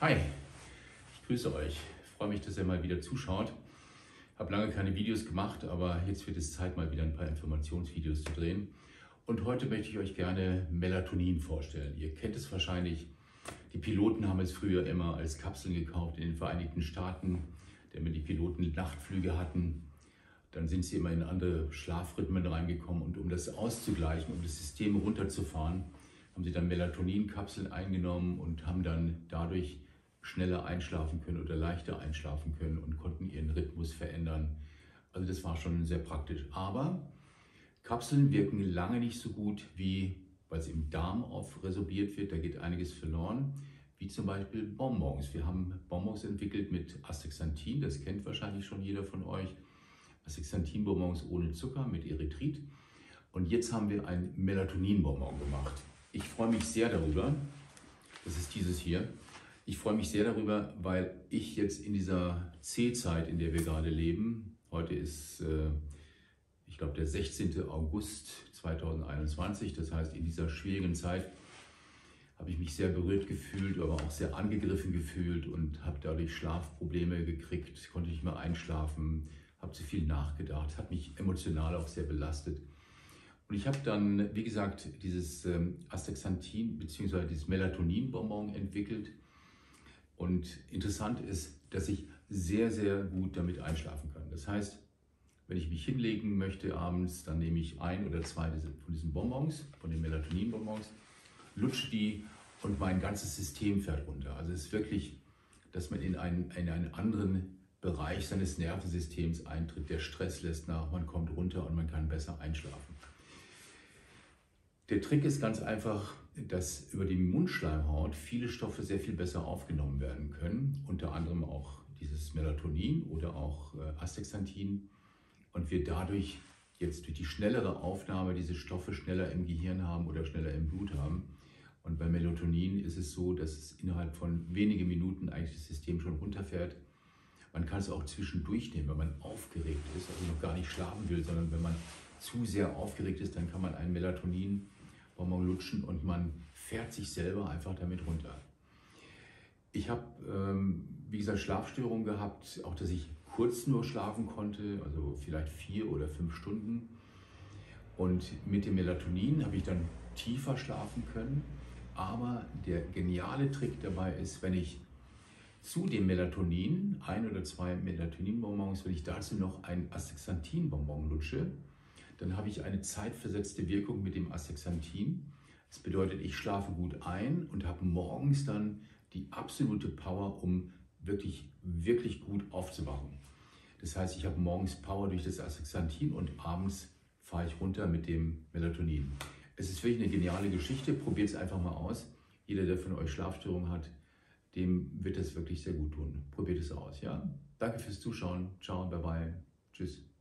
Hi, ich grüße euch. Ich freue mich, dass ihr mal wieder zuschaut. Ich habe lange keine Videos gemacht, aber jetzt wird es Zeit, mal wieder ein paar Informationsvideos zu drehen. Und heute möchte ich euch gerne Melatonin vorstellen. Ihr kennt es wahrscheinlich. Die Piloten haben es früher immer als Kapseln gekauft in den Vereinigten Staaten. Denn wenn die Piloten Nachtflüge hatten, dann sind sie immer in andere Schlafrhythmen reingekommen. Und um das auszugleichen, um das System runterzufahren, haben sie dann Melatonin-Kapseln eingenommen und haben dann dadurch schneller einschlafen können oder leichter einschlafen können und konnten ihren Rhythmus verändern. Also das war schon sehr praktisch. Aber Kapseln wirken lange nicht so gut, wie, weil es im Darm aufresorbiert wird, da geht einiges verloren, wie zum Beispiel Bonbons. Wir haben Bonbons entwickelt mit Astaxanthin, das kennt wahrscheinlich schon jeder von euch. Astaxanthin-Bonbons ohne Zucker mit Erythrit. Und jetzt haben wir ein Melatonin-Bonbon gemacht. Ich freue mich sehr darüber, das ist dieses hier. Ich freue mich sehr darüber, weil ich jetzt in dieser C-Zeit, in der wir gerade leben, heute ist, ich glaube, der 16. August 2021, das heißt, in dieser schwierigen Zeit habe ich mich sehr berührt gefühlt, aber auch sehr angegriffen gefühlt und habe dadurch Schlafprobleme gekriegt, konnte nicht mehr einschlafen, habe zu viel nachgedacht, hat mich emotional auch sehr belastet. Und ich habe dann, wie gesagt, dieses Astaxanthin bzw. dieses Melatonin-Bonbon entwickelt. Und interessant ist, dass ich sehr, sehr gut damit einschlafen kann. Das heißt, wenn ich mich hinlegen möchte abends, dann nehme ich ein oder zwei von diesen Bonbons, von den Melatonin-Bonbons, lutsche die und mein ganzes System fährt runter. Also es ist wirklich, dass man in einen anderen Bereich seines Nervensystems eintritt. Der Stress lässt nach, man kommt runter und man kann besser einschlafen. Der Trick ist ganz einfach, dass über die Mundschleimhaut viele Stoffe sehr viel besser aufgenommen werden können, unter anderem auch dieses Melatonin oder auch Astaxanthin, und wir dadurch jetzt durch die schnellere Aufnahme diese Stoffe schneller im Gehirn haben oder schneller im Blut haben. Und bei Melatonin ist es so, dass es innerhalb von wenigen Minuten eigentlich das System schon runterfährt. Man kann es auch zwischendurch nehmen, wenn man aufgeregt ist, also noch gar nicht schlafen will, sondern wenn man zu sehr aufgeregt ist, dann kann man ein Melatonin Bonbon lutschen und man fährt sich selber einfach damit runter. Ich habe, wie gesagt, Schlafstörungen gehabt, auch dass ich kurz nur schlafen konnte, also vielleicht 4 oder 5 Stunden. Und mit dem Melatonin habe ich dann tiefer schlafen können. Aber der geniale Trick dabei ist, wenn ich zu dem Melatonin, 1 oder 2 Melatonin-Bonbons, wenn ich dazu noch ein Astaxanthin-Bonbon lutsche, dann habe ich eine zeitversetzte Wirkung mit dem Astaxanthin. Das bedeutet, ich schlafe gut ein und habe morgens dann die absolute Power, um wirklich, wirklich gut aufzuwachen. Das heißt, ich habe morgens Power durch das Astaxanthin und abends fahre ich runter mit dem Melatonin. Es ist wirklich eine geniale Geschichte. Probiert es einfach mal aus. Jeder, der von euch Schlafstörungen hat, dem wird das wirklich sehr gut tun. Probiert es aus, ja? Danke fürs Zuschauen. Ciao, bye bye. Tschüss.